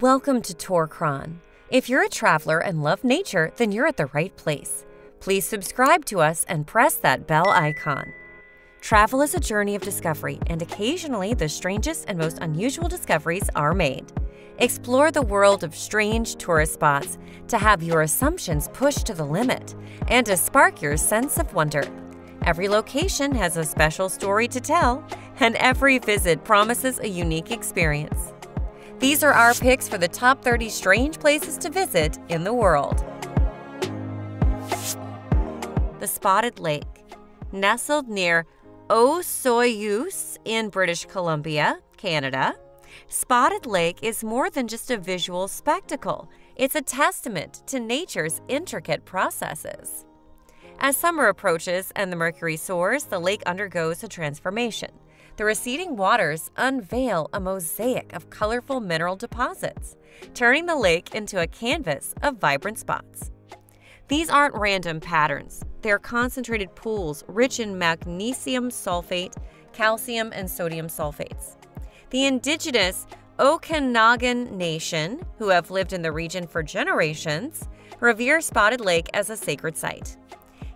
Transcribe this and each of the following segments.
Welcome to Tour Chron. If you're a traveler and love nature, then you're at the right place. Please subscribe to us and press that bell icon. Travel is a journey of discovery, and occasionally the strangest and most unusual discoveries are made. Explore the world of strange tourist spots to have your assumptions pushed to the limit and to spark your sense of wonder. Every location has a special story to tell, and every visit promises a unique experience. These are our picks for the top 30 strange places to visit in the world. The Spotted Lake. Nestled near Osoyoos in British Columbia, Canada, Spotted Lake is more than just a visual spectacle. It's a testament to nature's intricate processes. As summer approaches and the mercury soars, the lake undergoes a transformation. The receding waters unveil a mosaic of colorful mineral deposits, turning the lake into a canvas of vibrant spots. These aren't random patterns. They're concentrated pools rich in magnesium sulfate, calcium, and sodium sulfates. The indigenous Okanagan Nation, who have lived in the region for generations, revere Spotted Lake as a sacred site.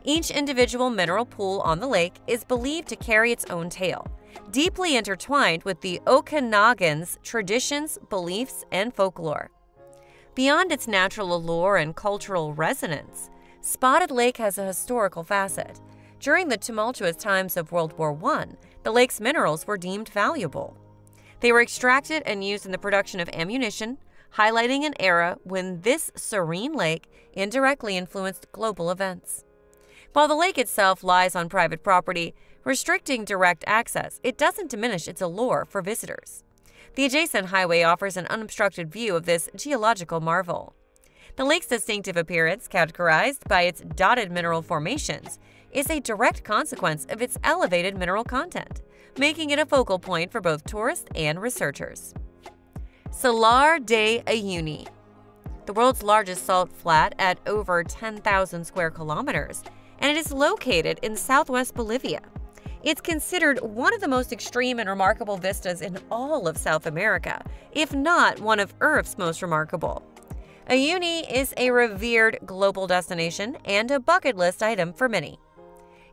Each individual mineral pool on the lake is believed to carry its own tale, deeply intertwined with the Okanagan's traditions, beliefs, and folklore. Beyond its natural allure and cultural resonance, Spotted Lake has a historical facet. During the tumultuous times of World War I, the lake's minerals were deemed valuable. They were extracted and used in the production of ammunition, highlighting an era when this serene lake indirectly influenced global events. While the lake itself lies on private property, restricting direct access, it doesn't diminish its allure for visitors. The adjacent highway offers an unobstructed view of this geological marvel. The lake's distinctive appearance, categorized by its dotted mineral formations, is a direct consequence of its elevated mineral content, making it a focal point for both tourists and researchers. Salar de Uyuni. The world's largest salt flat at over 10,000 square kilometers, and it is located in southwest Bolivia. It's considered one of the most extreme and remarkable vistas in all of South America, if not one of Earth's most remarkable. Uyuni is a revered global destination and a bucket list item for many.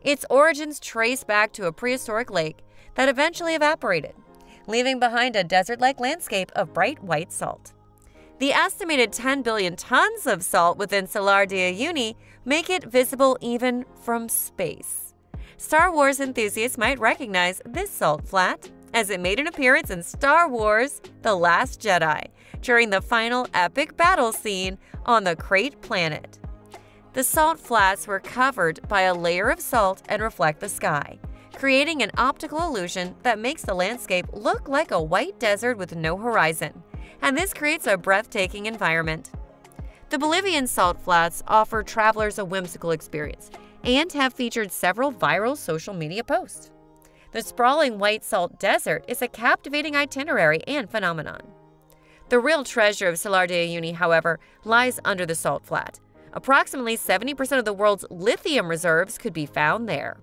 Its origins trace back to a prehistoric lake that eventually evaporated, leaving behind a desert-like landscape of bright white salt. The estimated 10 billion tons of salt within Salar de Uyuni make it visible even from space. Star Wars enthusiasts might recognize this salt flat, as it made an appearance in Star Wars The Last Jedi during the final epic battle scene on the Crait planet. The salt flats were covered by a layer of salt and reflect the sky, creating an optical illusion that makes the landscape look like a white desert with no horizon, and this creates a breathtaking environment. The Bolivian salt flats offer travelers a whimsical experience, and have featured several viral social media posts. The sprawling white salt desert is a captivating itinerary and phenomenon. The real treasure of Salar de Uyuni, however, lies under the salt flat. Approximately 70% of the world's lithium reserves could be found there.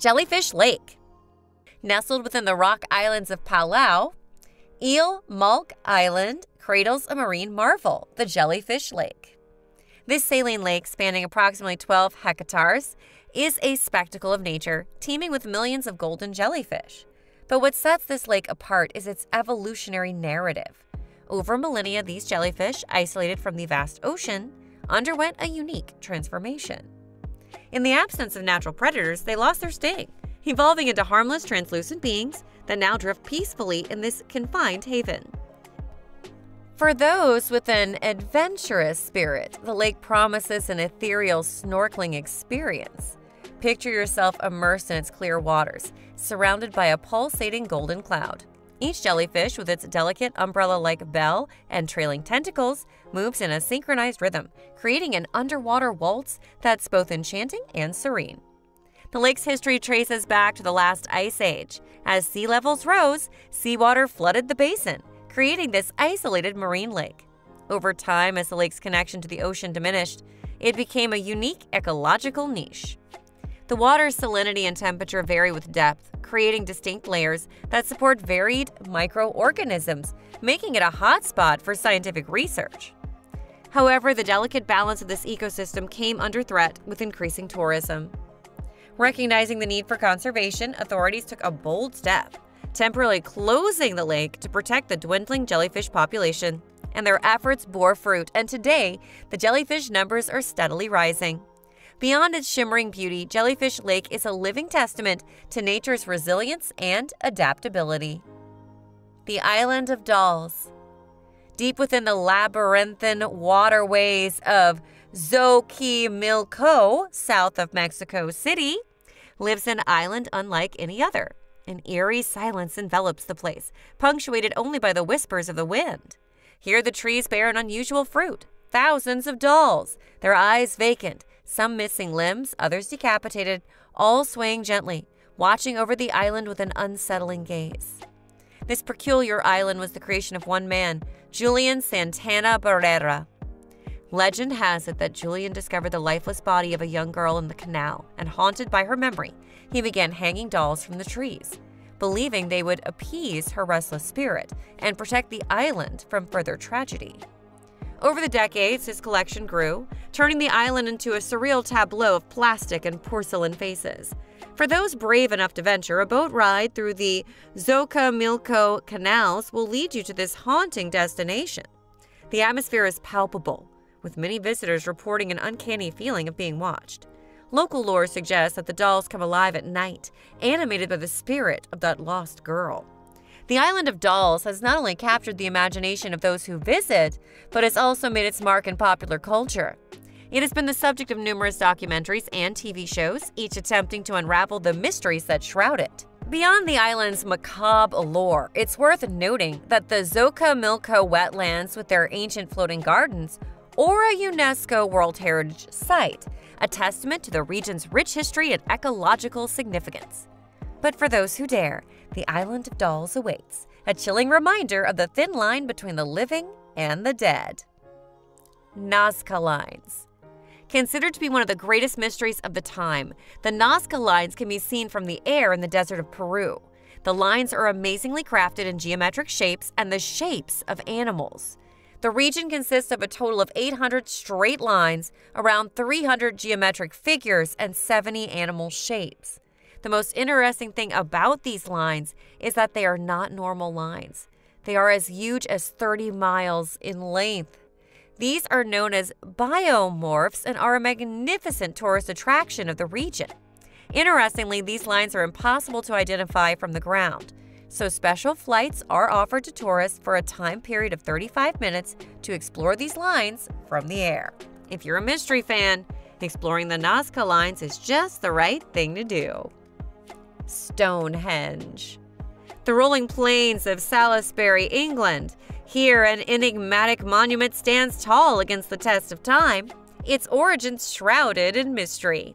Jellyfish Lake. Nestled within the rock islands of Palau, Eil Malk Island cradles a marine marvel, the Jellyfish Lake. This saline lake, spanning approximately 12 hectares, is a spectacle of nature, teeming with millions of golden jellyfish. But what sets this lake apart is its evolutionary narrative. Over millennia, these jellyfish, isolated from the vast ocean, underwent a unique transformation. In the absence of natural predators, they lost their sting, evolving into harmless, translucent beings that now drift peacefully in this confined haven. For those with an adventurous spirit, the lake promises an ethereal snorkeling experience. Picture yourself immersed in its clear waters, surrounded by a pulsating golden cloud. Each jellyfish, with its delicate umbrella-like bell and trailing tentacles, moves in a synchronized rhythm, creating an underwater waltz that's both enchanting and serene. The lake's history traces back to the last ice age. As sea levels rose, seawater flooded the basin, creating this isolated marine lake. Over time, as the lake's connection to the ocean diminished, it became a unique ecological niche. The water's salinity and temperature vary with depth, creating distinct layers that support varied microorganisms, making it a hotspot for scientific research. However, the delicate balance of this ecosystem came under threat with increasing tourism. Recognizing the need for conservation, authorities took a bold step, temporarily closing the lake to protect the dwindling jellyfish population. And their efforts bore fruit, and today, the jellyfish numbers are steadily rising. Beyond its shimmering beauty, Jellyfish Lake is a living testament to nature's resilience and adaptability. The Island of Dolls. Deep within the labyrinthine waterways of Xochimilco, south of Mexico City, lives an island unlike any other. An eerie silence envelops the place, punctuated only by the whispers of the wind. Here the trees bear an unusual fruit, thousands of dolls, their eyes vacant, some missing limbs, others decapitated, all swaying gently, watching over the island with an unsettling gaze. This peculiar island was the creation of one man, Julian Santana Barrera. Legend has it that Julian discovered the lifeless body of a young girl in the canal, and haunted by her memory, he began hanging dolls from the trees, believing they would appease her restless spirit and protect the island from further tragedy. Over the decades, his collection grew, turning the island into a surreal tableau of plastic and porcelain faces. For those brave enough to venture, a boat ride through the Xochimilco canals will lead you to this haunting destination. The atmosphere is palpable, with many visitors reporting an uncanny feeling of being watched. Local lore suggests that the dolls come alive at night, animated by the spirit of that lost girl. The Island of Dolls has not only captured the imagination of those who visit, but has also made its mark in popular culture. It has been the subject of numerous documentaries and TV shows, each attempting to unravel the mysteries that shroud it. Beyond the island's macabre lore, it's worth noting that the Xochimilco wetlands, with their ancient floating gardens, are a UNESCO World Heritage Site, a testament to the region's rich history and ecological significance. But for those who dare, the Island of Dolls awaits, a chilling reminder of the thin line between the living and the dead. Nazca Lines. Considered to be one of the greatest mysteries of the time, the Nazca Lines can be seen from the air in the desert of Peru. The lines are amazingly crafted in geometric shapes and the shapes of animals. The region consists of a total of 800 straight lines, around 300 geometric figures, and 70 animal shapes. The most interesting thing about these lines is that they are not normal lines. They are as huge as 30 miles in length. These are known as biomorphs and are a magnificent tourist attraction of the region. Interestingly, these lines are impossible to identify from the ground. So special flights are offered to tourists for a time period of 35 minutes to explore these lines from the air. If you're a mystery fan, exploring the Nazca Lines is just the right thing to do. Stonehenge. The rolling plains of Salisbury, England. Here, an enigmatic monument stands tall against the test of time, its origins shrouded in mystery.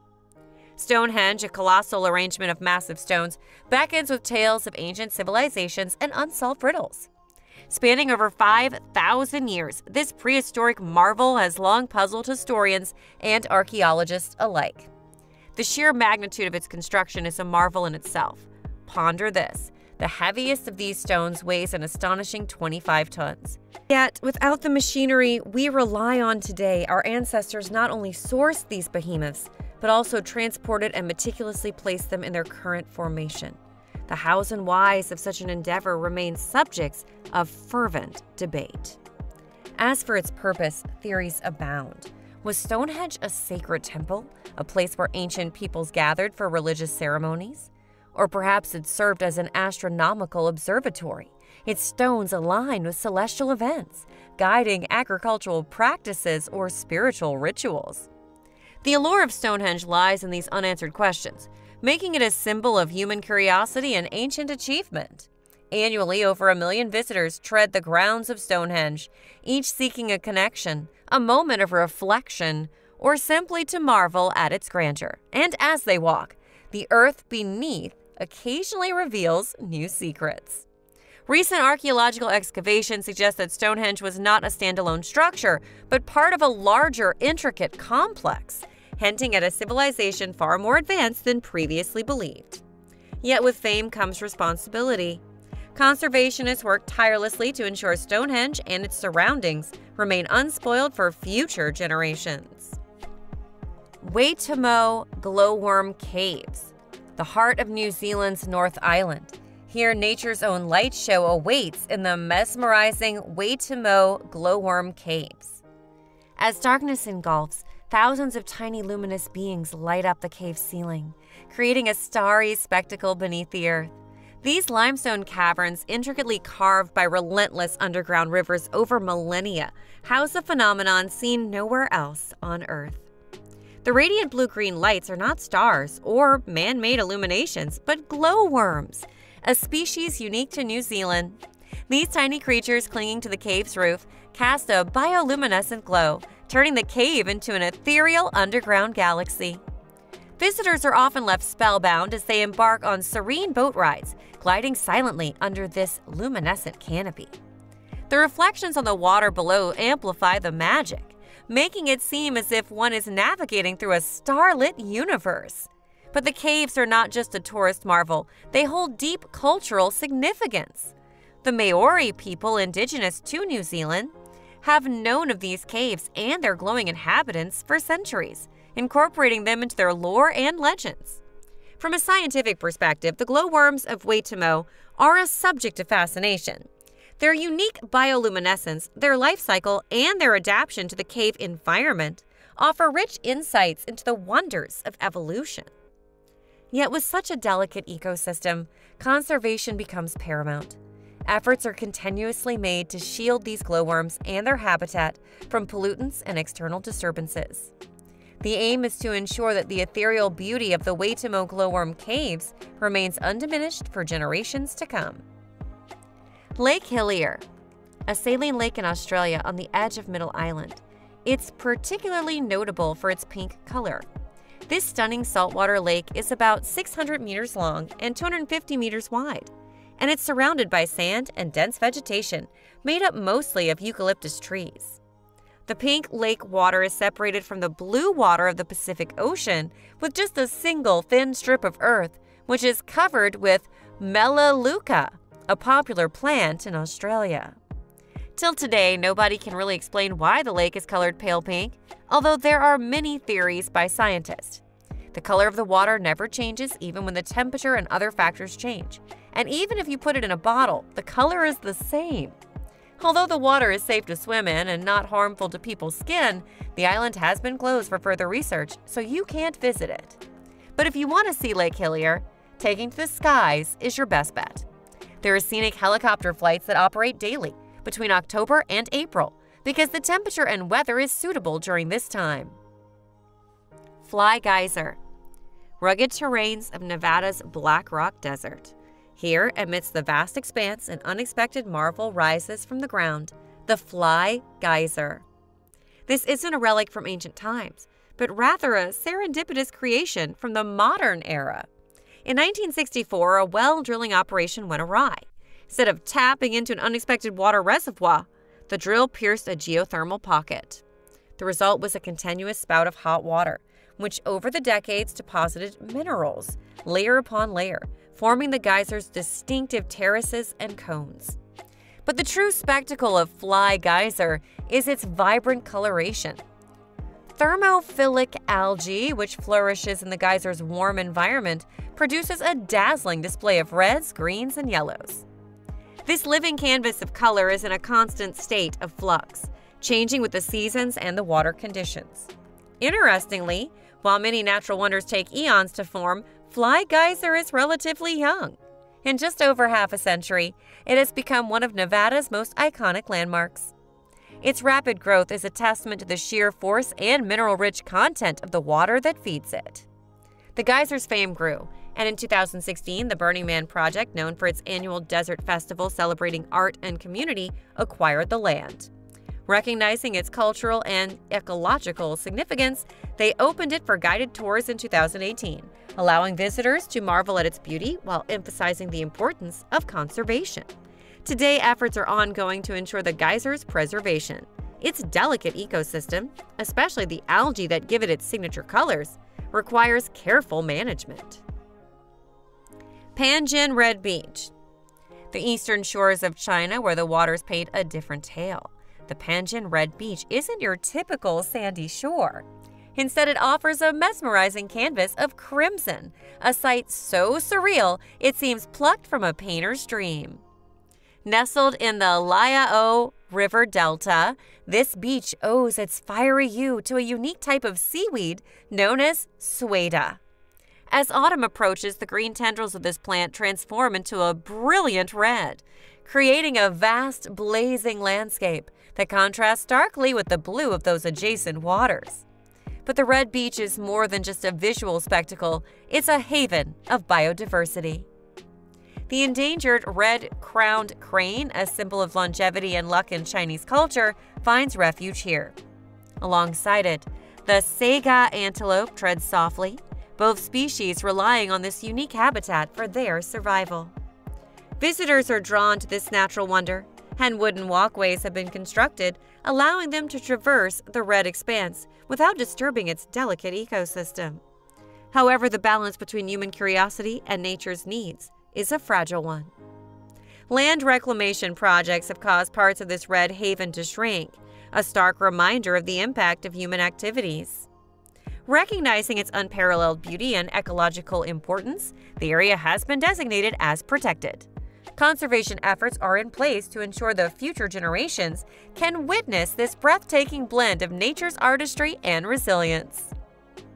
Stonehenge, a colossal arrangement of massive stones, beckons with tales of ancient civilizations and unsolved riddles. Spanning over 5,000 years, this prehistoric marvel has long puzzled historians and archaeologists alike. The sheer magnitude of its construction is a marvel in itself. Ponder this. The heaviest of these stones weighs an astonishing 25 tons. Yet, without the machinery we rely on today, our ancestors not only sourced these behemoths, but also transported and meticulously placed them in their current formation. The hows and whys of such an endeavor remain subjects of fervent debate. As for its purpose, theories abound. Was Stonehenge a sacred temple, a place where ancient peoples gathered for religious ceremonies? Or perhaps it served as an astronomical observatory, its stones aligned with celestial events, guiding agricultural practices or spiritual rituals. The allure of Stonehenge lies in these unanswered questions, making it a symbol of human curiosity and ancient achievement. Annually, over 1 million visitors tread the grounds of Stonehenge, each seeking a connection, a moment of reflection, or simply to marvel at its grandeur. And as they walk, the earth beneath occasionally reveals new secrets. Recent archaeological excavations suggest that Stonehenge was not a standalone structure, but part of a larger, intricate complex. hinting at a civilization far more advanced than previously believed. Yet with fame comes responsibility. Conservationists work tirelessly to ensure Stonehenge and its surroundings remain unspoiled for future generations. Waitomo Glowworm Caves, the heart of New Zealand's North Island. Here, nature's own light show awaits in the mesmerizing Waitomo Glowworm Caves. As darkness engulfs, thousands of tiny luminous beings light up the cave ceiling, creating a starry spectacle beneath the earth. These limestone caverns, intricately carved by relentless underground rivers over millennia, house a phenomenon seen nowhere else on Earth. The radiant blue-green lights are not stars or man-made illuminations, but glowworms, a species unique to New Zealand. These tiny creatures clinging to the cave's roof cast a bioluminescent glow, turning the cave into an ethereal underground galaxy. Visitors are often left spellbound as they embark on serene boat rides, gliding silently under this luminescent canopy. The reflections on the water below amplify the magic, making it seem as if one is navigating through a starlit universe. But the caves are not just a tourist marvel, they hold deep cultural significance. The Maori people, indigenous to New Zealand, have known of these caves and their glowing inhabitants for centuries, incorporating them into their lore and legends. From a scientific perspective, the glowworms of Waitomo are a subject of fascination. Their unique bioluminescence, their life cycle, and their adaptation to the cave environment offer rich insights into the wonders of evolution. Yet with such a delicate ecosystem, conservation becomes paramount. Efforts are continuously made to shield these glowworms and their habitat from pollutants and external disturbances. The aim is to ensure that the ethereal beauty of the Waitomo Glowworm Caves remains undiminished for generations to come. Lake Hillier, a saline lake in Australia on the edge of Middle Island. It's particularly notable for its pink color. This stunning saltwater lake is about 600 meters long and 250 meters wide, and it's surrounded by sand and dense vegetation made up mostly of eucalyptus trees. The pink lake water is separated from the blue water of the Pacific Ocean with just a single thin strip of earth, which is covered with melaleuca, a popular plant in Australia. Till today, nobody can really explain why the lake is colored pale pink, although there are many theories by scientists. The color of the water never changes even when the temperature and other factors change, and even if you put it in a bottle, the color is the same. Although the water is safe to swim in and not harmful to people's skin, the island has been closed for further research, so you can't visit it. But if you want to see Lake Hillier, taking to the skies is your best bet. There are scenic helicopter flights that operate daily between October and April because the temperature and weather is suitable during this time. Fly Geyser, rugged terrains of Nevada's Black Rock Desert. Here, amidst the vast expanse, an unexpected marvel rises from the ground, the Fly Geyser. This isn't a relic from ancient times, but rather a serendipitous creation from the modern era. In 1964, a well drilling operation went awry. Instead of tapping into an unexpected water reservoir, the drill pierced a geothermal pocket. The result was a continuous spout of hot water, which over the decades deposited minerals, layer upon layer, forming the geyser's distinctive terraces and cones. But the true spectacle of Fly Geyser is its vibrant coloration. Thermophilic algae, which flourishes in the geyser's warm environment, produces a dazzling display of reds, greens, and yellows. This living canvas of color is in a constant state of flux, changing with the seasons and the water conditions. Interestingly, while many natural wonders take eons to form, Fly Geyser is relatively young. In just over half a century, it has become one of Nevada's most iconic landmarks. Its rapid growth is a testament to the sheer force and mineral-rich content of the water that feeds it. The geyser's fame grew, and in 2016, the Burning Man Project, known for its annual desert festival celebrating art and community, acquired the land. Recognizing its cultural and ecological significance, they opened it for guided tours in 2018, allowing visitors to marvel at its beauty while emphasizing the importance of conservation. Today, efforts are ongoing to ensure the geyser's preservation, Its delicate ecosystem, especially the algae that give it its signature colors, requires careful management. Panjin Red Beach. The eastern shores of China, where the waters paint a different tale. The Panjin Red Beach isn't your typical sandy shore. Instead, it offers a mesmerizing canvas of crimson, a sight so surreal it seems plucked from a painter's dream. Nestled in the Liao River Delta, this beach owes its fiery hue to a unique type of seaweed known as sueda. As autumn approaches, the green tendrils of this plant transform into a brilliant red, creating a vast, blazing landscape that contrasts starkly with the blue of those adjacent waters. But the Red Beach is more than just a visual spectacle, it's a haven of biodiversity. The endangered red-crowned crane, a symbol of longevity and luck in Chinese culture, finds refuge here. Alongside it, the saiga antelope treads softly, both species relying on this unique habitat for their survival. Visitors are drawn to this natural wonder, and wooden walkways have been constructed, allowing them to traverse the red expanse without disturbing its delicate ecosystem. However, the balance between human curiosity and nature's needs is a fragile one. Land reclamation projects have caused parts of this red haven to shrink, a stark reminder of the impact of human activities. Recognizing its unparalleled beauty and ecological importance, the area has been designated as protected. Conservation efforts are in place to ensure that future generations can witness this breathtaking blend of nature's artistry and resilience.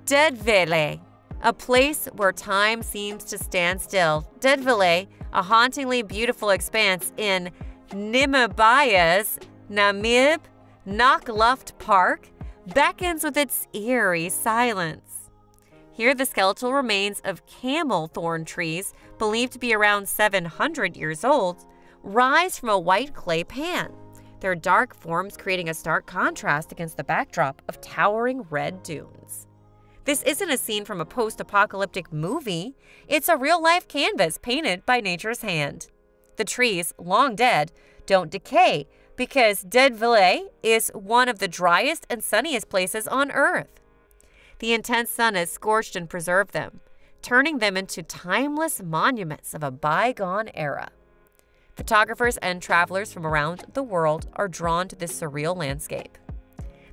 Deadvlei, a place where time seems to stand still. Deadvlei, a hauntingly beautiful expanse in Namibia's Namib Naukluft Park, beckons with its eerie silence. Here, the skeletal remains of camel thorn trees, believed to be around 700 years old, rise from a white clay pan, their dark forms creating a stark contrast against the backdrop of towering red dunes. This isn't a scene from a post-apocalyptic movie, it's a real-life canvas painted by nature's hand. The trees, long dead, don't decay because Deadvlei is one of the driest and sunniest places on Earth. The intense sun has scorched and preserved them, turning them into timeless monuments of a bygone era. Photographers and travelers from around the world are drawn to this surreal landscape.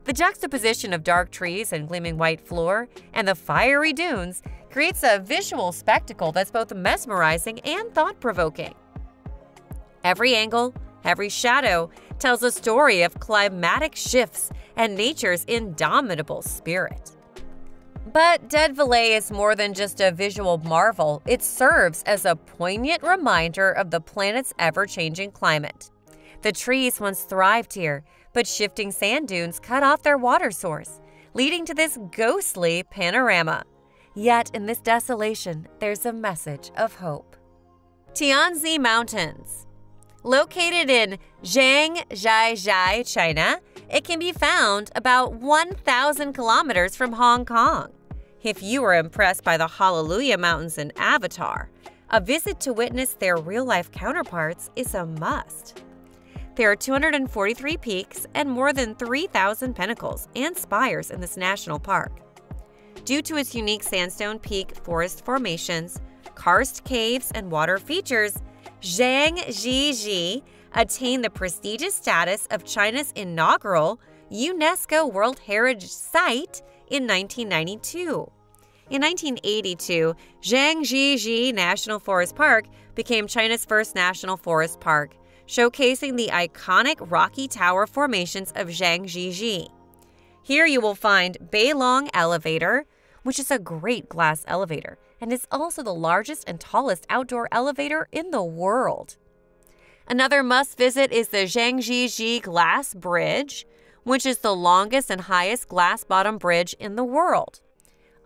The juxtaposition of dark trees and gleaming white floor and the fiery dunes creates a visual spectacle that's both mesmerizing and thought-provoking. Every angle, every shadow tells a story of climatic shifts and nature's indomitable spirit. But Deadvlei is more than just a visual marvel, it serves as a poignant reminder of the planet's ever-changing climate. The trees once thrived here, but shifting sand dunes cut off their water source, leading to this ghostly panorama. Yet in this desolation, there's a message of hope. Tianzi Mountains. Located in Zhangjiajie, China, it can be found about 1,000 kilometers from Hong Kong. If you were impressed by the Hallelujah Mountains in Avatar, a visit to witness their real-life counterparts is a must. There are 243 peaks and more than 3,000 pinnacles and spires in this national park. Due to its unique sandstone peak forest formations, karst caves, and water features, Zhangjiajie attained the prestigious status of China's inaugural UNESCO World Heritage Site in 1992. In 1982, Zhangjiajie National Forest Park became China's first national forest park, showcasing the iconic rocky tower formations of Zhangjiajie. Here you will find Beilong Elevator, which is a great glass elevator, and is also the largest and tallest outdoor elevator in the world. Another must-visit is the Zhangjiajie Glass Bridge, which is the longest and highest glass-bottom bridge in the world.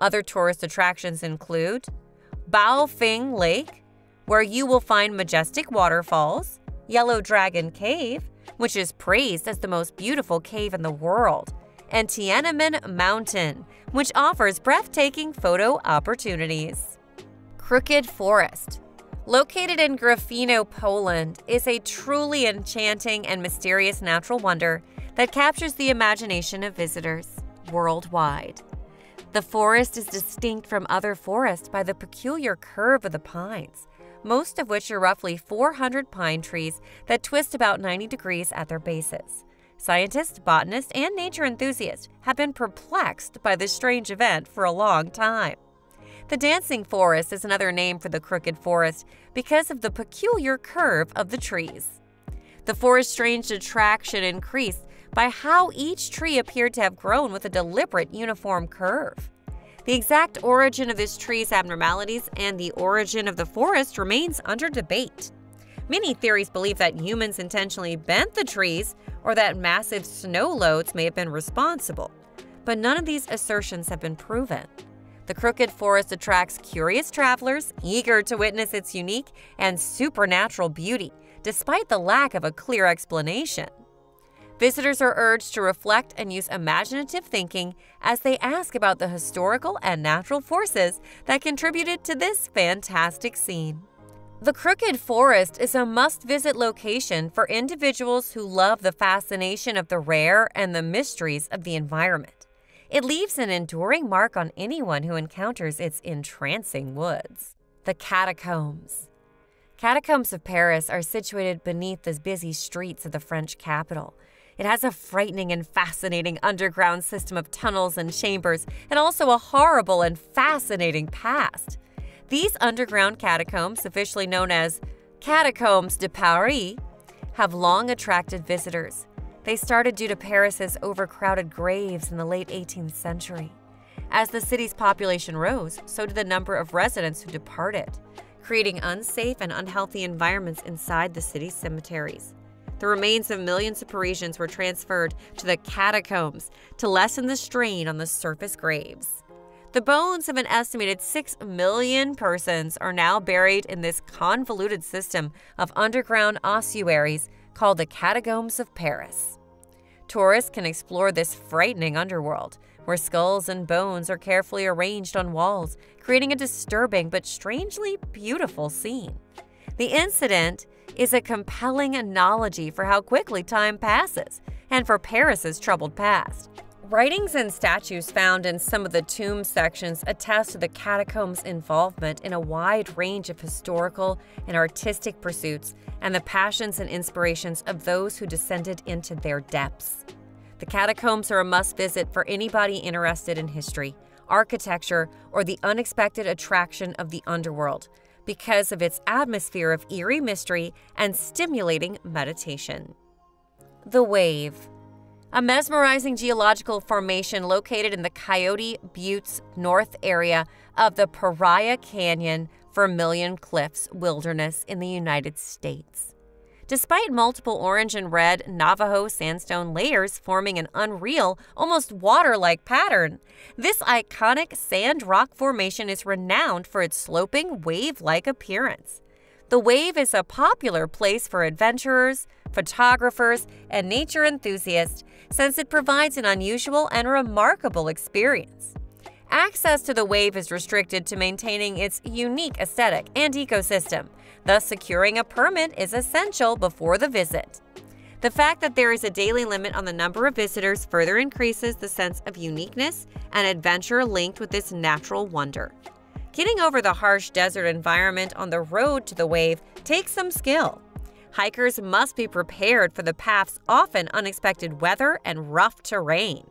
Other tourist attractions include Baofeng Lake, where you will find majestic waterfalls, Yellow Dragon Cave, which is praised as the most beautiful cave in the world, and Tiananmen Mountain, which offers breathtaking photo opportunities. Crooked Forest, located in Gryfino, Poland, is a truly enchanting and mysterious natural wonder that captures the imagination of visitors worldwide. The forest is distinct from other forests by the peculiar curve of the pines, most of which are roughly 400 pine trees that twist about 90 degrees at their bases. Scientists, botanists, and nature enthusiasts have been perplexed by this strange event for a long time. The dancing forest is another name for the Crooked Forest because of the peculiar curve of the trees. The forest's strange attraction increased by how each tree appeared to have grown with a deliberate uniform curve. The exact origin of this tree's abnormalities and the origin of the forest remains under debate. Many theories believe that humans intentionally bent the trees or that massive snow loads may have been responsible, but none of these assertions have been proven. The Crooked Forest attracts curious travelers eager to witness its unique and supernatural beauty, despite the lack of a clear explanation. Visitors are urged to reflect and use imaginative thinking as they ask about the historical and natural forces that contributed to this fantastic scene. The Crooked Forest is a must-visit location for individuals who love the fascination of the rare and the mysteries of the environment. It leaves an enduring mark on anyone who encounters its entrancing woods. The Catacombs. Catacombs of Paris are situated beneath the busy streets of the French capital. It has a frightening and fascinating underground system of tunnels and chambers, and also a horrible and fascinating past. These underground catacombs, officially known as Catacombs de Paris, have long attracted visitors. They started due to Paris's overcrowded graves in the late 18th century. As the city's population rose, so did the number of residents who departed, creating unsafe and unhealthy environments inside the city's cemeteries. The remains of millions of Parisians were transferred to the catacombs to lessen the strain on the surface graves. The bones of an estimated 6 million persons are now buried in this convoluted system of underground ossuaries called the Catacombs of Paris. Tourists can explore this frightening underworld, where skulls and bones are carefully arranged on walls, creating a disturbing but strangely beautiful scene. The incident is a compelling analogy for how quickly time passes and for Paris's troubled past. Writings and statues found in some of the tomb sections attest to the catacombs' involvement in a wide range of historical and artistic pursuits and the passions and inspirations of those who descended into their depths. The catacombs are a must-visit for anybody interested in history, architecture, or the unexpected attraction of the underworld, because of its atmosphere of eerie mystery and stimulating meditation. The Wave. A mesmerizing geological formation located in the Coyote Buttes North area of the Paria Canyon Vermilion Cliffs Wilderness in the United States. Despite multiple orange and red Navajo sandstone layers forming an unreal, almost water-like pattern, this iconic sand rock formation is renowned for its sloping, wave-like appearance. The Wave is a popular place for adventurers, photographers, and nature enthusiasts since it provides an unusual and remarkable experience. Access to the Wave is restricted to maintaining its unique aesthetic and ecosystem, thus securing a permit is essential before the visit. The fact that there is a daily limit on the number of visitors further increases the sense of uniqueness and adventure linked with this natural wonder. Getting over the harsh desert environment on the road to the Wave takes some skill. Hikers must be prepared for the path's often unexpected weather and rough terrain.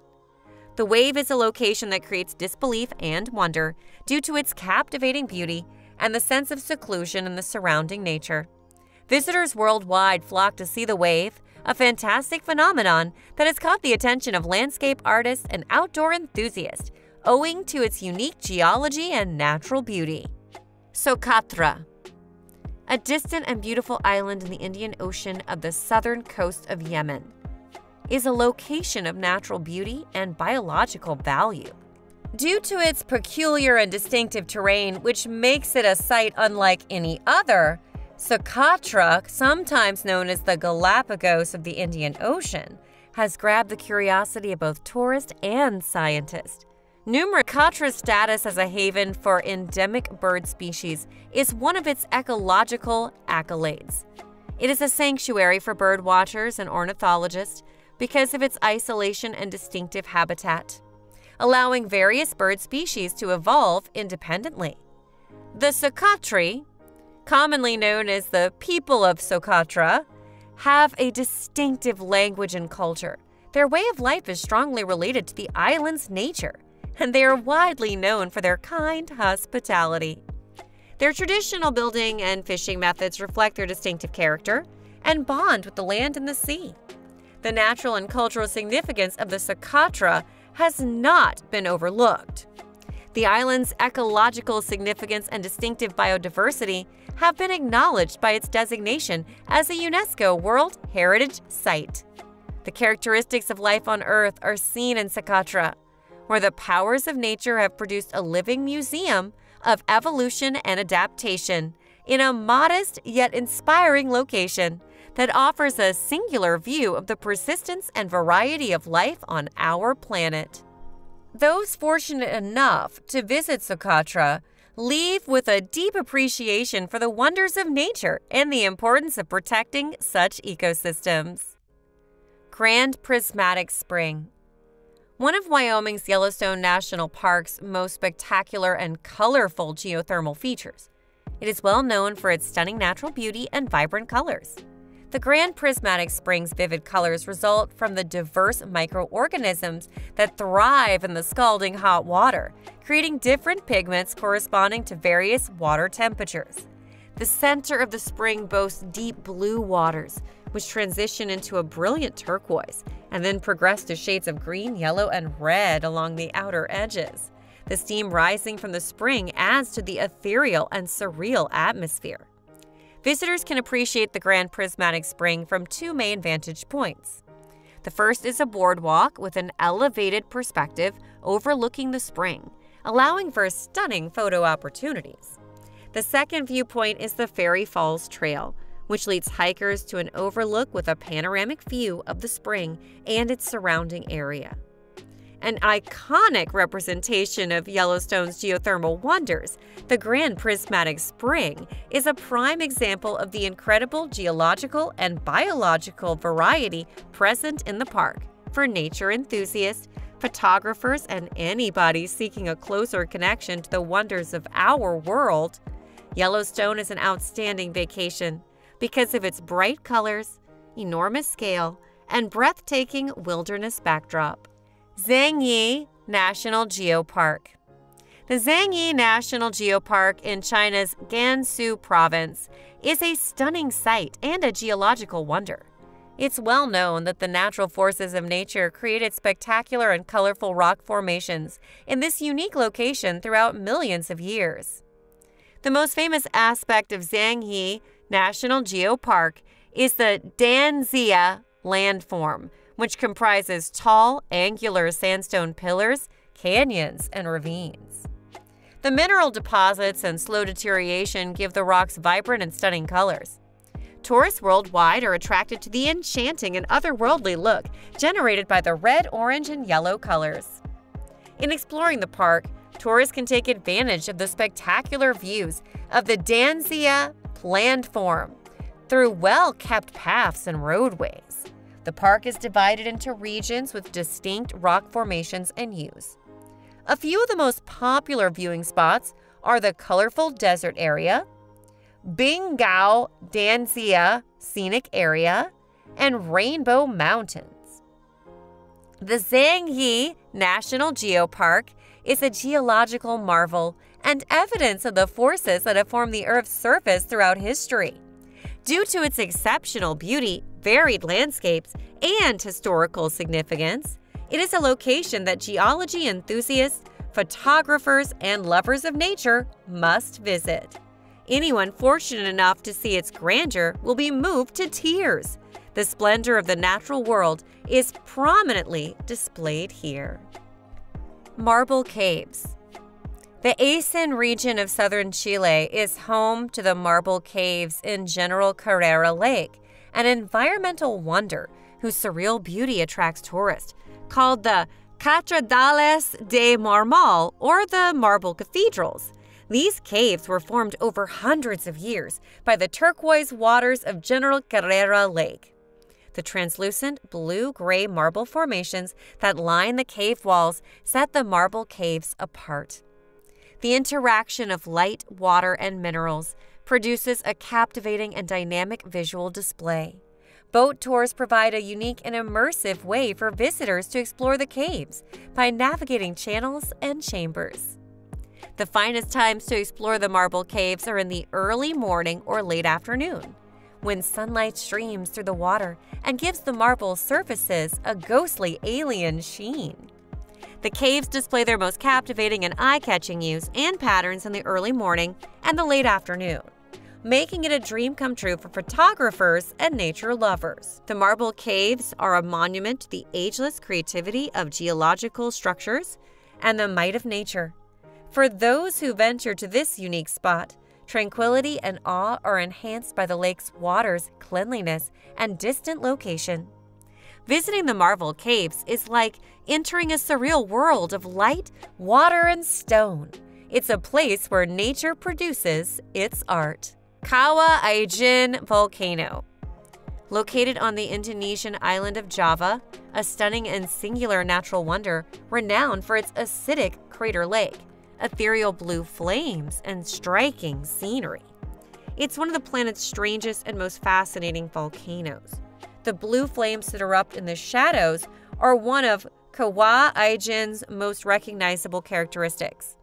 The Wave is a location that creates disbelief and wonder due to its captivating beauty and the sense of seclusion in the surrounding nature. Visitors worldwide flock to see the Wave, a fantastic phenomenon that has caught the attention of landscape artists and outdoor enthusiasts, owing to its unique geology and natural beauty. Socotra. A distant and beautiful island in the Indian Ocean of the southern coast of Yemen is a location of natural beauty and biological value. Due to its peculiar and distinctive terrain, which makes it a site unlike any other, Socotra, sometimes known as the Galapagos of the Indian Ocean, has grabbed the curiosity of both tourists and scientists. Socotra's status as a haven for endemic bird species is one of its ecological accolades. It is a sanctuary for bird watchers and ornithologists, because of its isolation and distinctive habitat, allowing various bird species to evolve independently. The Socotri, commonly known as the people of Socotra, have a distinctive language and culture. Their way of life is strongly related to the island's nature, and they are widely known for their kind hospitality. Their traditional building and fishing methods reflect their distinctive character and bond with the land and the sea. The natural and cultural significance of the Socotra has not been overlooked. The island's ecological significance and distinctive biodiversity have been acknowledged by its designation as a UNESCO World Heritage Site. The characteristics of life on Earth are seen in Socotra, where the powers of nature have produced a living museum of evolution and adaptation in a modest yet inspiring location that offers a singular view of the persistence and variety of life on our planet. Those fortunate enough to visit Socotra leave with a deep appreciation for the wonders of nature and the importance of protecting such ecosystems. Grand Prismatic Spring. One of Wyoming's Yellowstone National Park's most spectacular and colorful geothermal features, it is well known for its stunning natural beauty and vibrant colors. The Grand Prismatic Spring's vivid colors result from the diverse microorganisms that thrive in the scalding hot water, creating different pigments corresponding to various water temperatures. The center of the spring boasts deep blue waters, which transition into a brilliant turquoise and then progress to shades of green, yellow, and red along the outer edges. The steam rising from the spring adds to the ethereal and surreal atmosphere. Visitors can appreciate the Grand Prismatic Spring from two main vantage points. The first is a boardwalk with an elevated perspective overlooking the spring, allowing for stunning photo opportunities. The second viewpoint is the Fairy Falls Trail, which leads hikers to an overlook with a panoramic view of the spring and its surrounding area. An iconic representation of Yellowstone's geothermal wonders, the Grand Prismatic Spring is a prime example of the incredible geological and biological variety present in the park for nature enthusiasts, photographers, and anybody seeking a closer connection to the wonders of our world. Yellowstone is an outstanding vacation because of its bright colors, enormous scale, and breathtaking wilderness backdrop. Zhangjiajie National Geopark. The Zhangjiajie National Geopark in China's Gansu province is a stunning site and a geological wonder. It's well known that the natural forces of nature created spectacular and colorful rock formations in this unique location throughout millions of years. The most famous aspect of Zhangjiajie National Geopark is the Danzia landform, which comprises tall, angular sandstone pillars, canyons, and ravines. The mineral deposits and slow deterioration give the rocks vibrant and stunning colors. Tourists worldwide are attracted to the enchanting and otherworldly look generated by the red, orange, and yellow colors. In exploring the park, tourists can take advantage of the spectacular views of the Danzia landform through well-kept paths and roadways. The park is divided into regions with distinct rock formations and hues. A few of the most popular viewing spots are the colorful desert area, Bingao Danzia Scenic Area, and Rainbow Mountains. The Zhangjiajie National Geopark is a geological marvel and evidence of the forces that have formed the Earth's surface throughout history. Due to its exceptional beauty, varied landscapes, and historical significance, it is a location that geology enthusiasts, photographers, and lovers of nature must visit. Anyone fortunate enough to see its grandeur will be moved to tears. The splendor of the natural world is prominently displayed here. Marble Caves. The Aysén region of southern Chile is home to the marble caves in General Carrera Lake, an environmental wonder whose surreal beauty attracts tourists, called the Catedrales de Marmol, or the Marble Cathedrals. These caves were formed over hundreds of years by the turquoise waters of General Carrera Lake. The translucent blue-gray marble formations that line the cave walls set the marble caves apart. The interaction of light, water, and minerals produces a captivating and dynamic visual display. Boat tours provide a unique and immersive way for visitors to explore the caves by navigating channels and chambers. The finest times to explore the marble caves are in the early morning or late afternoon, when sunlight streams through the water and gives the marble surfaces a ghostly alien sheen. The caves display their most captivating and eye-catching hues and patterns in the early morning and the late afternoon, making it a dream come true for photographers and nature lovers. The marble caves are a monument to the ageless creativity of geological structures and the might of nature. For those who venture to this unique spot, tranquility and awe are enhanced by the lake's water's cleanliness and distant location. Visiting the marble caves is like entering a surreal world of light, water, and stone. It's a place where nature produces its art. Kawa Ijen Volcano. Located on the Indonesian island of Java, a stunning and singular natural wonder renowned for its acidic crater lake, ethereal blue flames, and striking scenery. It's one of the planet's strangest and most fascinating volcanoes. The blue flames that erupt in the shadows are one of Kawa Ijen's most recognizable characteristics.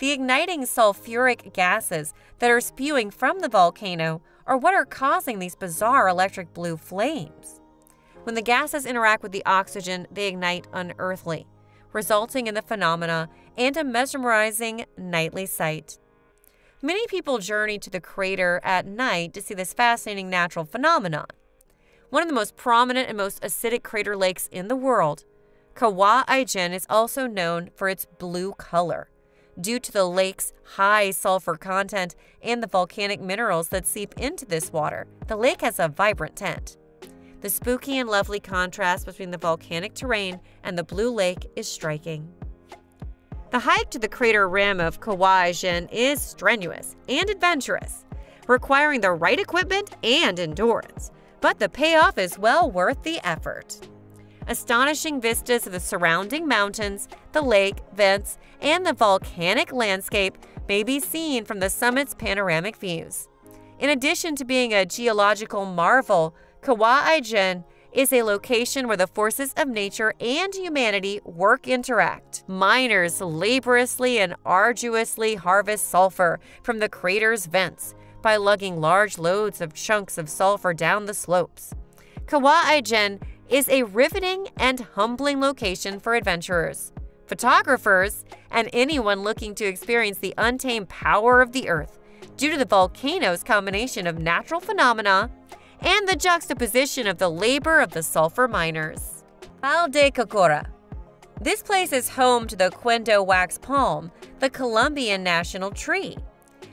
The igniting sulfuric gases that are spewing from the volcano are what are causing these bizarre electric blue flames. When the gases interact with the oxygen, they ignite unearthly, resulting in the phenomena and a mesmerizing nightly sight. Many people journey to the crater at night to see this fascinating natural phenomenon. One of the most prominent and most acidic crater lakes in the world, Kawa Ijen is also known for its blue color, due to the lake's high sulfur content and the volcanic minerals that seep into this water. The lake has a vibrant tint. The spooky and lovely contrast between the volcanic terrain and the blue lake is striking. The hike to the crater rim of Kawa Ijen is strenuous and adventurous, requiring the right equipment and endurance, but the payoff is well worth the effort. Astonishing vistas of the surrounding mountains, the lake, vents, and the volcanic landscape may be seen from the summit's panoramic views. In addition to being a geological marvel, Kawa Ijen is a location where the forces of nature and humanity interact. Miners laboriously and arduously harvest sulfur from the crater's vents by lugging large loads of chunks of sulfur down the slopes. Kawa Ijen is a riveting and humbling location for adventurers, photographers, and anyone looking to experience the untamed power of the Earth due to the volcano's combination of natural phenomena and the juxtaposition of the labor of the sulfur miners. Val de Cocora. This place is home to the Quendo wax palm, the Colombian national tree.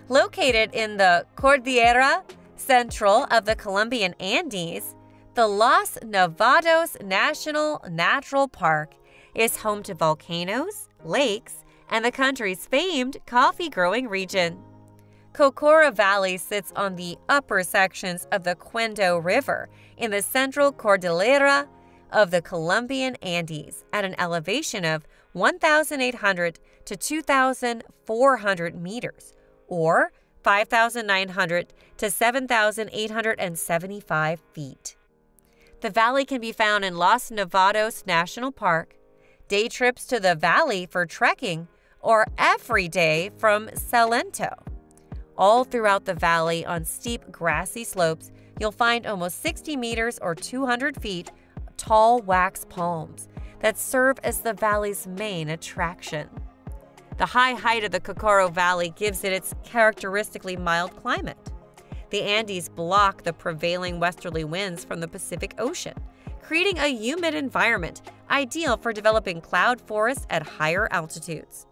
Located in the Cordillera Central of the Colombian Andes, the Los Nevados National Natural Park is home to volcanoes, lakes, and the country's famed coffee-growing region. Cocora Valley sits on the upper sections of the Quendo River in the central Cordillera of the Colombian Andes at an elevation of 1,800 to 2,400 meters, or 5,900 to 7,875 feet. The valley can be found in Los Nevados National Park. Day trips to the valley for trekking or every day from Salento. All throughout the valley on steep grassy slopes, you'll find almost 60 meters or 200 feet tall wax palms that serve as the valley's main attraction. The high height of the Cocora Valley gives it its characteristically mild climate. The Andes block the prevailing westerly winds from the Pacific Ocean, creating a humid environment ideal for developing cloud forests at higher altitudes.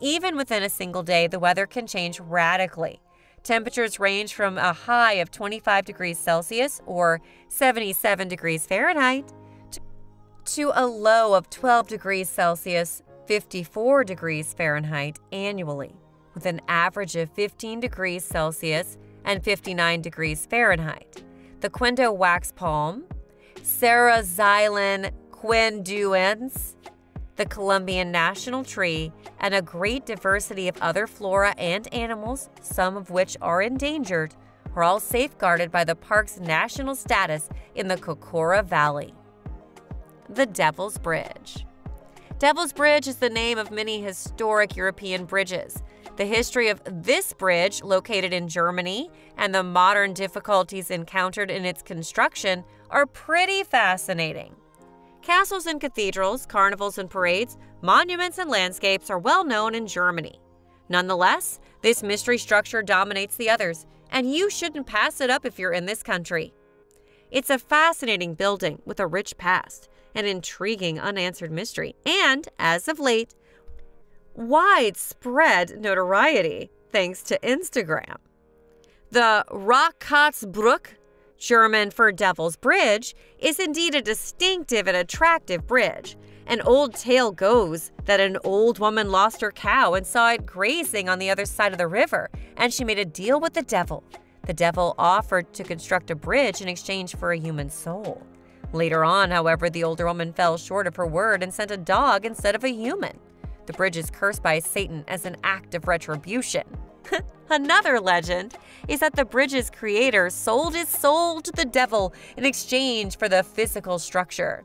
Even within a single day, the weather can change radically. Temperatures range from a high of 25 degrees Celsius or 77 degrees Fahrenheit to a low of 12 degrees Celsius, 54 degrees Fahrenheit annually, with an average of 15 degrees Celsius and 59 degrees Fahrenheit. The Quendo wax palm Sarah Xylan quinduans, the Colombian national tree, and a great diversity of other flora and animals, some of which are endangered, are all safeguarded by the park's national status in the Cocora Valley. The Devil's Bridge. Devil's Bridge is the name of many historic European bridges. The history of this bridge, located in Germany, and the modern difficulties encountered in its construction are pretty fascinating. Castles and cathedrals, carnivals and parades, monuments and landscapes are well known in Germany. Nonetheless, this mystery structure dominates the others, and you shouldn't pass it up if you're in this country. It's a fascinating building with a rich past, an intriguing unanswered mystery, and, as of late, widespread notoriety thanks to Instagram. The Rackatzbrücke, German for Devil's Bridge, is indeed a distinctive and attractive bridge. An old tale goes that an old woman lost her cow and saw it grazing on the other side of the river, and she made a deal with the devil. The devil offered to construct a bridge in exchange for a human soul. Later on, however, the older woman fell short of her word and sent a dog instead of a human. The bridge is cursed by Satan as an act of retribution. Another legend is that the bridge's creator sold his soul to the devil in exchange for the physical structure.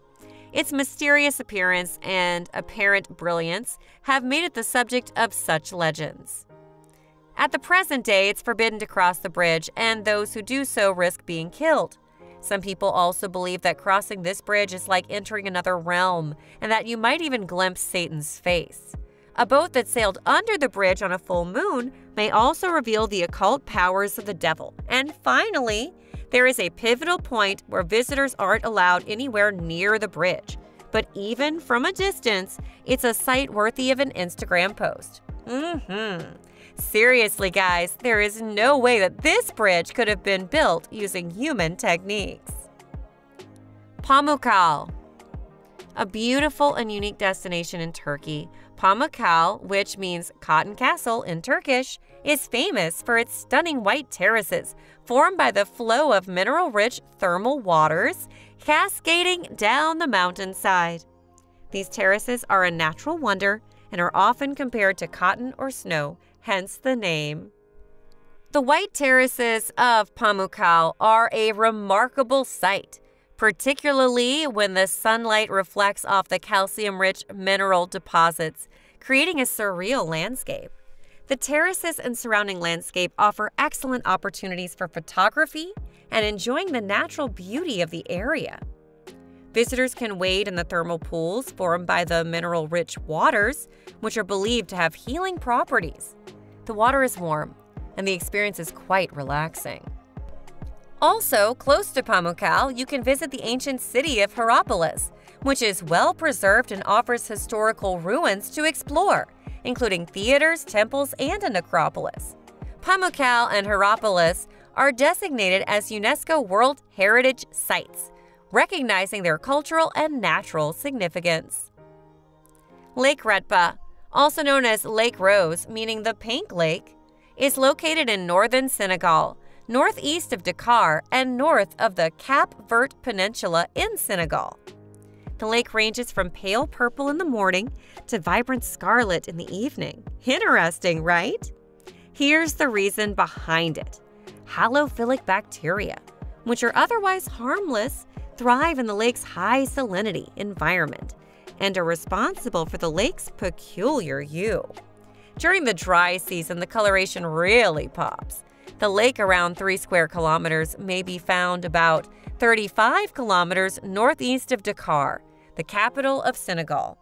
Its mysterious appearance and apparent brilliance have made it the subject of such legends. At the present day, it's forbidden to cross the bridge, and those who do so risk being killed. Some people also believe that crossing this bridge is like entering another realm, and that you might even glimpse Satan's face. A boat that sailed under the bridge on a full moon may also reveal the occult powers of the devil. And finally, there is a pivotal point where visitors aren't allowed anywhere near the bridge. But even from a distance, it's a sight worthy of an Instagram post. Seriously, guys, there is no way that this bridge could have been built using human techniques. Pamukkale. A beautiful and unique destination in Turkey, Pamukkale, which means Cotton Castle in Turkish, is famous for its stunning white terraces formed by the flow of mineral-rich thermal waters cascading down the mountainside. These terraces are a natural wonder and are often compared to cotton or snow, hence the name. The white terraces of Pamukkale are a remarkable sight, particularly when the sunlight reflects off the calcium-rich mineral deposits, creating a surreal landscape. The terraces and surrounding landscape offer excellent opportunities for photography and enjoying the natural beauty of the area. Visitors can wade in the thermal pools formed by the mineral-rich waters, which are believed to have healing properties. The water is warm, and the experience is quite relaxing. Also, close to Pamukkale, you can visit the ancient city of Hierapolis, which is well-preserved and offers historical ruins to explore, including theaters, temples, and a necropolis. Pamukkale and Hierapolis are designated as UNESCO World Heritage Sites, recognizing their cultural and natural significance. Lake Retpa, also known as Lake Rose, meaning the Pink Lake, is located in northern Senegal, northeast of Dakar and north of the Cap Vert Peninsula in Senegal. The lake ranges from pale purple in the morning to vibrant scarlet in the evening. Interesting, right? Here's the reason behind it. Halophilic bacteria, which are otherwise harmless, thrive in the lake's high salinity environment and are responsible for the lake's peculiar hue. During the dry season, the coloration really pops. The lake, around 3 square kilometers, may be found about 35 kilometers northeast of Dakar, the capital of Senegal.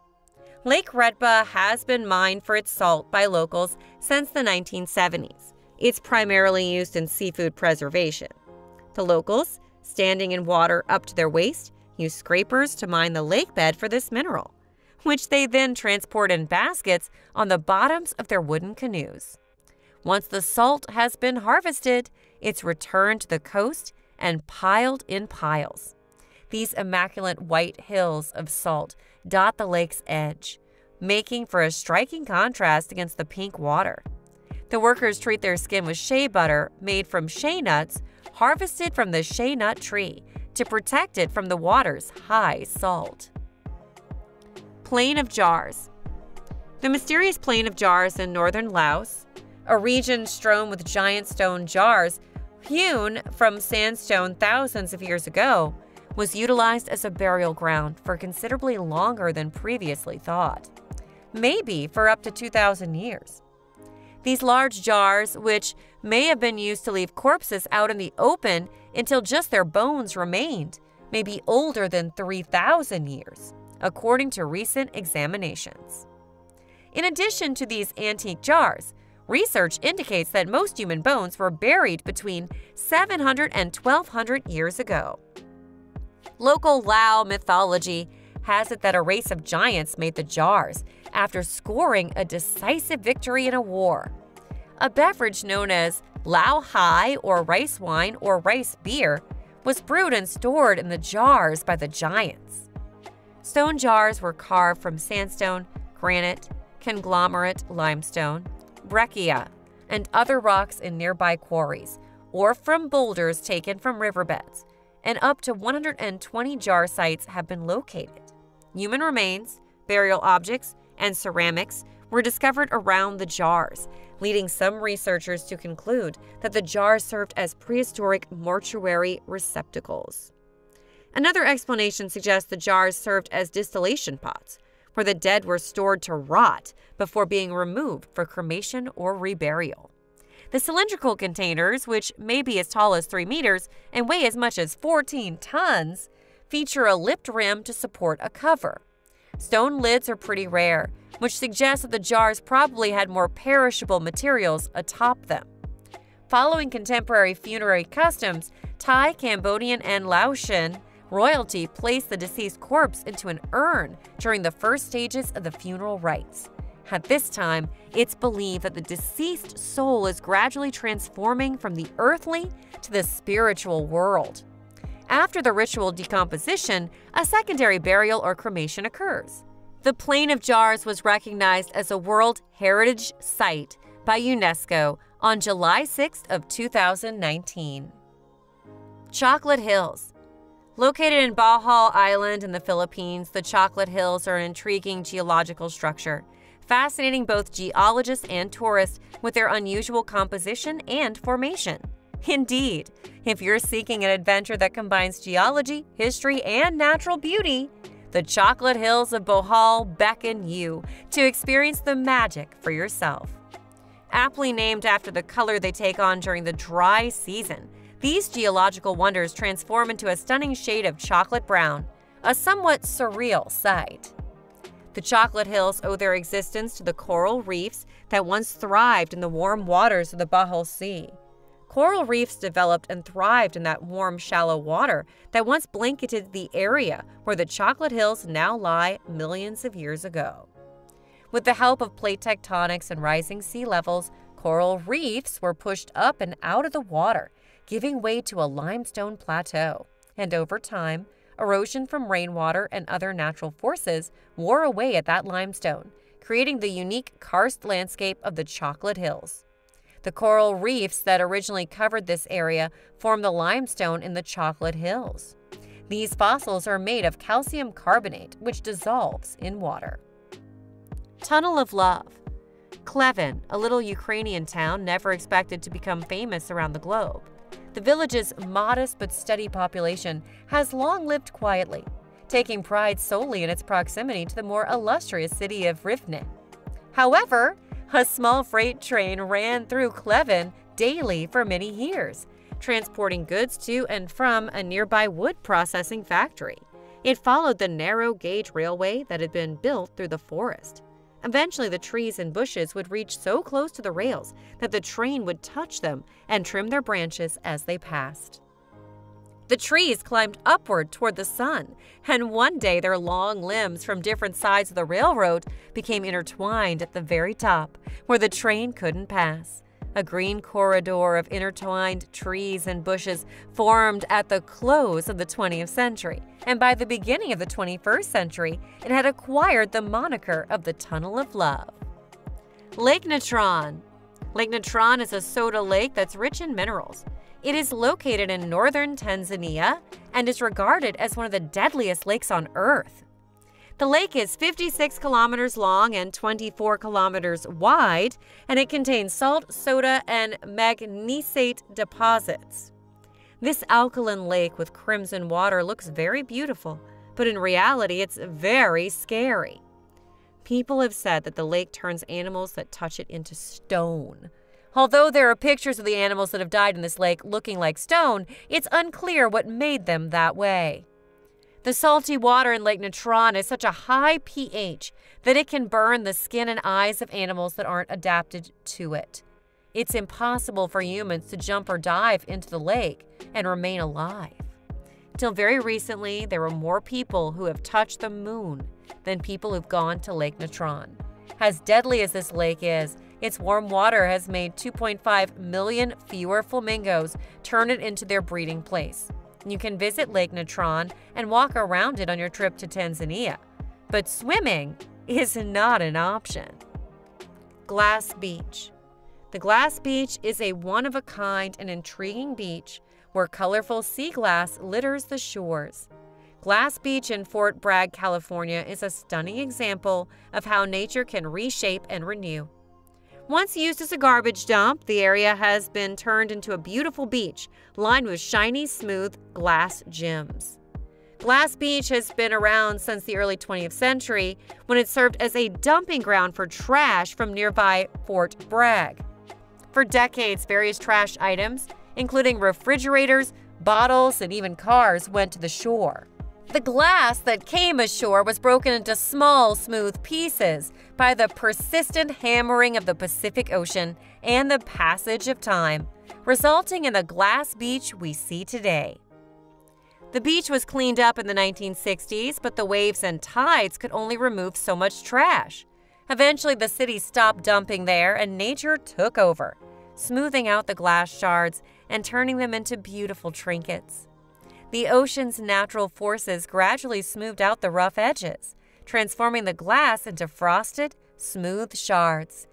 Lake Retpa has been mined for its salt by locals since the 1970s. It's primarily used in seafood preservation. The locals, standing in water up to their waist, use scrapers to mine the lake bed for this mineral, which they then transport in baskets on the bottoms of their wooden canoes. Once the salt has been harvested, it's returned to the coast and piled in piles. These immaculate white hills of salt dot the lake's edge, making for a striking contrast against the pink water. The workers treat their skin with shea butter made from shea nuts harvested from the shea nut tree to protect it from the water's high salt. Plain of Jars. The mysterious Plain of Jars in northern Laos, a region strewn with giant stone jars hewn from sandstone thousands of years ago, was utilized as a burial ground for considerably longer than previously thought, maybe for up to 2,000 years. These large jars, which may have been used to leave corpses out in the open until just their bones remained, may be older than 3,000 years, according to recent examinations. In addition to these antique jars, research indicates that most human bones were buried between 700 and 1,200 years ago. Local Lao mythology has it that a race of giants made the jars after scoring a decisive victory in a war. A beverage known as Lao Hai, or rice wine or rice beer, was brewed and stored in the jars by the giants. Stone jars were carved from sandstone, granite, conglomerate limestone, breccia, and other rocks in nearby quarries, or from boulders taken from riverbeds, and up to 120 jar sites have been located. Human remains, burial objects, and ceramics were discovered around the jars, leading some researchers to conclude that the jars served as prehistoric mortuary receptacles. Another explanation suggests the jars served as distillation pots, where the dead were stored to rot before being removed for cremation or reburial. The cylindrical containers, which may be as tall as 3 meters and weigh as much as 14 tons, feature a lipped rim to support a cover. Stone lids are pretty rare, which suggests that the jars probably had more perishable materials atop them. Following contemporary funerary customs, Thai, Cambodian, and Laotian royalty placed the deceased corpse into an urn during the first stages of the funeral rites. At this time, it's believed that the deceased soul is gradually transforming from the earthly to the spiritual world. After the ritual decomposition, a secondary burial or cremation occurs. The Plain of Jars was recognized as a World Heritage Site by UNESCO on July 6th of 2019. Chocolate Hills. Located in Bohol Island in the Philippines, the Chocolate Hills are an intriguing geological structure, fascinating both geologists and tourists with their unusual composition and formation. Indeed, if you're seeking an adventure that combines geology, history, and natural beauty, the Chocolate Hills of Bohol beckon you to experience the magic for yourself. Aptly named after the color they take on during the dry season, these geological wonders transform into a stunning shade of chocolate brown, a somewhat surreal sight. The Chocolate Hills owe their existence to the coral reefs that once thrived in the warm waters of the Bohol Sea. Coral reefs developed and thrived in that warm, shallow water that once blanketed the area where the Chocolate Hills now lie millions of years ago. With the help of plate tectonics and rising sea levels, coral reefs were pushed up and out of the water, giving way to a limestone plateau, and over time, erosion from rainwater and other natural forces wore away at that limestone, creating the unique karst landscape of the Chocolate Hills. The coral reefs that originally covered this area form the limestone in the Chocolate Hills. These fossils are made of calcium carbonate, which dissolves in water. Tunnel of Love. Klevin, a little Ukrainian town never expected to become famous around the globe. The village's modest but steady population has long lived quietly, taking pride solely in its proximity to the more illustrious city of Rivne. However, a small freight train ran through Klevin daily for many years, transporting goods to and from a nearby wood processing factory. It followed the narrow gauge railway that had been built through the forest. Eventually, the trees and bushes would reach so close to the rails that the train would touch them and trim their branches as they passed. The trees climbed upward toward the sun, and one day their long limbs from different sides of the railroad became intertwined at the very top, where the train couldn't pass. A green corridor of intertwined trees and bushes formed at the close of the 20th century, and by the beginning of the 21st century, it had acquired the moniker of the Tunnel of Love. Lake Natron. Lake Natron is a soda lake that's rich in minerals. It is located in northern Tanzania and is regarded as one of the deadliest lakes on Earth. The lake is 56 kilometers long and 24 kilometers wide, and it contains salt, soda, and magnesite deposits. This alkaline lake with crimson water looks very beautiful, but in reality, it's very scary. People have said that the lake turns animals that touch it into stone. Although there are pictures of the animals that have died in this lake looking like stone, it's unclear what made them that way. The salty water in Lake Natron is such a high pH that it can burn the skin and eyes of animals that aren't adapted to it. It's impossible for humans to jump or dive into the lake and remain alive. Till very recently, there were more people who have touched the moon than people who've gone to Lake Natron. As deadly as this lake is, its warm water has made 2.5 million fewer flamingos turn it into their breeding place. You can visit Lake Natron and walk around it on your trip to Tanzania, but swimming is not an option. Glass Beach. The Glass Beach is a one-of-a-kind and intriguing beach where colorful sea glass litters the shores. Glass Beach in Fort Bragg, California is a stunning example of how nature can reshape and renew. Once used as a garbage dump, the area has been turned into a beautiful beach lined with shiny, smooth glass gems. Glass Beach has been around since the early 20th century when it served as a dumping ground for trash from nearby Fort Bragg. For decades, various trash items, including refrigerators, bottles, and even cars, went to the shore. The glass that came ashore was broken into small, smooth pieces by the persistent hammering of the Pacific Ocean and the passage of time, resulting in the glass beach we see today. The beach was cleaned up in the 1960s, but the waves and tides could only remove so much trash. Eventually, the city stopped dumping there and nature took over, smoothing out the glass shards and turning them into beautiful trinkets. The ocean's natural forces gradually smoothed out the rough edges, transforming the glass into frosted, smooth shards.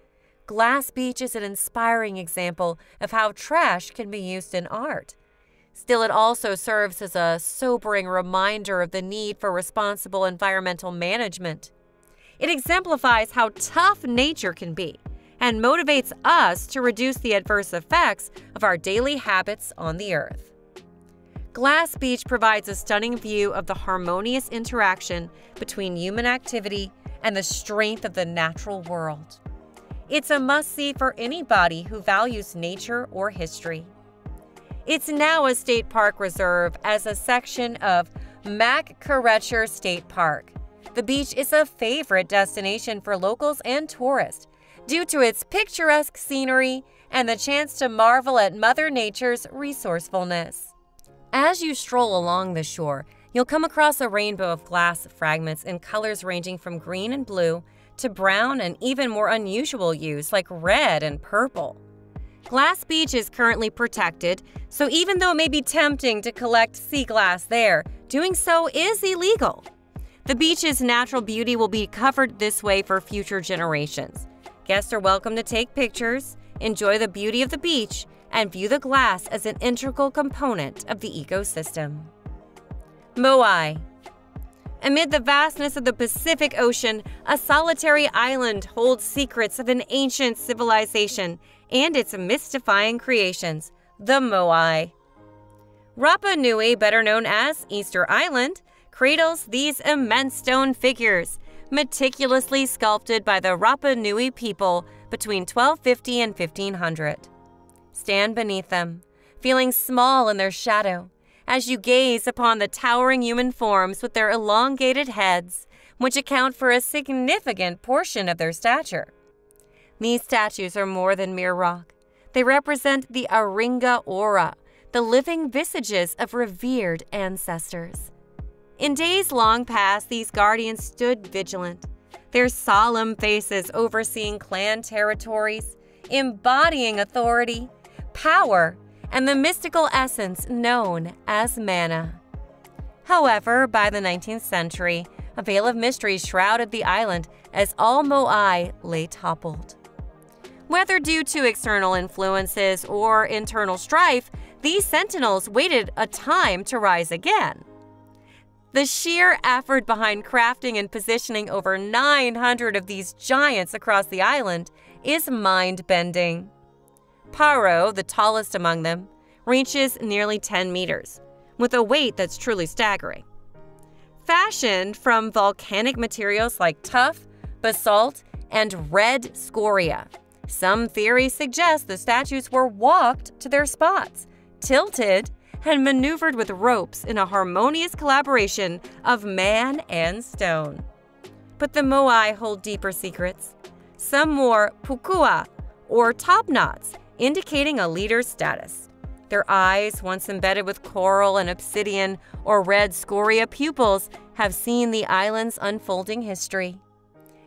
Glass Beach is an inspiring example of how trash can be used in art. Still, it also serves as a sobering reminder of the need for responsible environmental management. It exemplifies how tough nature can be and motivates us to reduce the adverse effects of our daily habits on the earth. Glass Beach provides a stunning view of the harmonious interaction between human activity and the strength of the natural world. It's a must-see for anybody who values nature or history. It's now a state park reserve as a section of MacKerratcher State Park. The beach is a favorite destination for locals and tourists due to its picturesque scenery and the chance to marvel at Mother Nature's resourcefulness. As you stroll along the shore, you'll come across a rainbow of glass fragments in colors ranging from green and blue to brown and even more unusual hues like red and purple. Glass Beach is currently protected, so even though it may be tempting to collect sea glass there, doing so is illegal. The beach's natural beauty will be covered this way for future generations. Guests are welcome to take pictures, enjoy the beauty of the beach, and view the glass as an integral component of the ecosystem. Moai. Amid the vastness of the Pacific Ocean, a solitary island holds secrets of an ancient civilization and its mystifying creations, the Moai. Rapa Nui, better known as Easter Island, cradles these immense stone figures, meticulously sculpted by the Rapa Nui people between 1250 and 1500. Stand beneath them, feeling small in their shadow, as you gaze upon the towering human forms with their elongated heads, which account for a significant portion of their stature. These statues are more than mere rock. They represent the Aringa Ora, the living visages of revered ancestors. In days long past, these guardians stood vigilant, their solemn faces overseeing clan territories, embodying authority, power, and the mystical essence known as mana. However, by the 19th century, a veil of mystery shrouded the island as all Moai lay toppled. Whether due to external influences or internal strife, these sentinels waited a time to rise again. The sheer effort behind crafting and positioning over 900 of these giants across the island is mind-bending. Paro, the tallest among them, reaches nearly 10 meters, with a weight that's truly staggering. Fashioned from volcanic materials like tuff, basalt, and red scoria, some theories suggest the statues were walked to their spots, tilted, and maneuvered with ropes in a harmonious collaboration of man and stone. But the Moai hold deeper secrets. Some wore pukua, or top knots, indicating a leader's status. Their eyes, once embedded with coral and obsidian or red scoria pupils, have seen the island's unfolding history.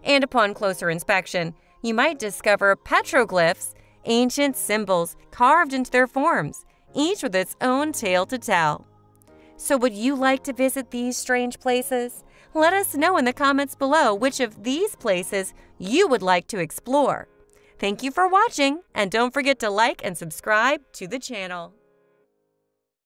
And upon closer inspection, you might discover petroglyphs, ancient symbols carved into their forms, each with its own tale to tell. So would you like to visit these strange places? Let us know in the comments below which of these places you would like to explore. Thank you for watching, and don't forget to like and subscribe to the channel.